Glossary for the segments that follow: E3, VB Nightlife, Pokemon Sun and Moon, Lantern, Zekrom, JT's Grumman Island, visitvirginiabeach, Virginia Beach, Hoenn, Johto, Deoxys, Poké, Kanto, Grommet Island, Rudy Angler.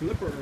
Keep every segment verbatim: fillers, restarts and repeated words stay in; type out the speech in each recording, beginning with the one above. Flipper.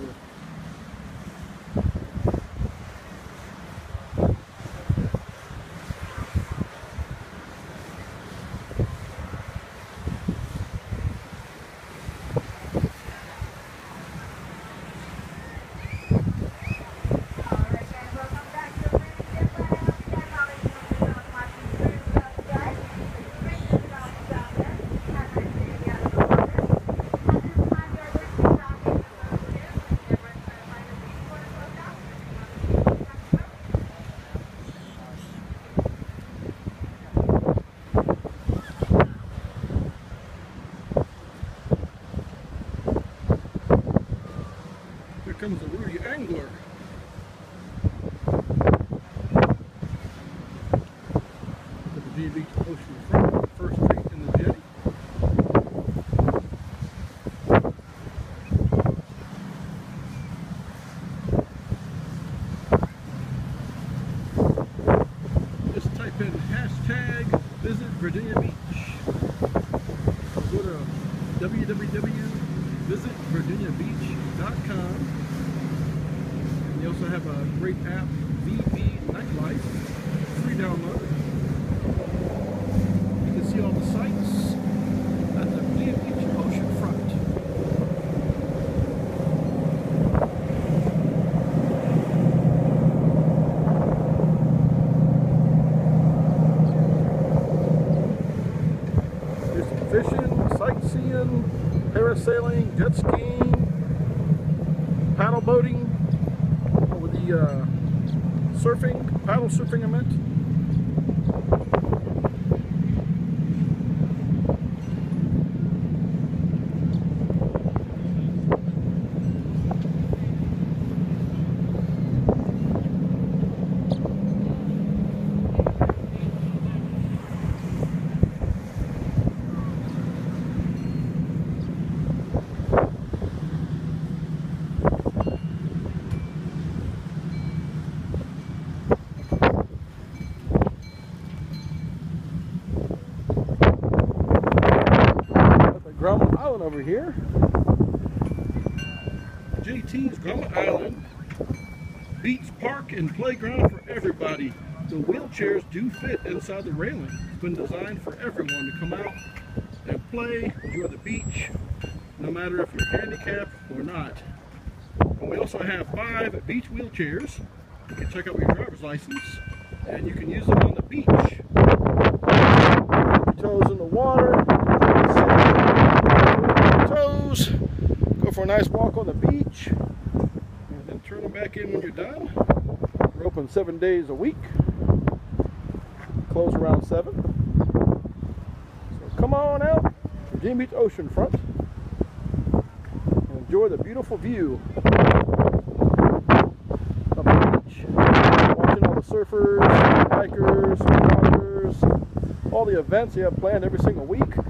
Here comes the Rudy Angler. The V B Ocean Front, first drink in the jetty. Just type in hashtag visit Virginia Beach. Go to w w w dot visit virginia beach dot com. They also have a great app, V B Nightlife, free download. You can see all the sights at the V B Ocean Front. There's fishing, sightseeing, parasailing, jet skiing, paddle boating. Uh, surfing, paddle surfing I meant. Grumman Island over here. J T's Grumman Island. Beach park and playground for everybody. The wheelchairs do fit inside the railing. It's been designed for everyone to come out and play, enjoy the beach, no matter if you're handicapped or not. And we also have five beach wheelchairs. You can check out your driver's license and you can use them on the beach. Put your toes in the water. Toes, go for a nice walk on the beach, and then turn them back in when you're done. We're open seven days a week, close around seven. So come on out, Virginia Beach Oceanfront, and enjoy the beautiful view of the beach. Watching all the surfers, bikers, walkers, all the events they have planned every single week.